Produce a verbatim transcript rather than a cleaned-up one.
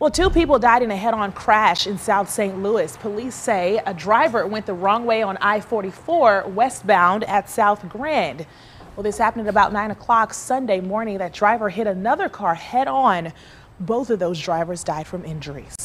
Well, two people died in a head-on crash in South Saint Louis. Police say a driver went the wrong way on I forty-four westbound at South Grand. Well, this happened at about nine o'clock Sunday morning. That driver hit another car head-on. Both of those drivers died from injuries.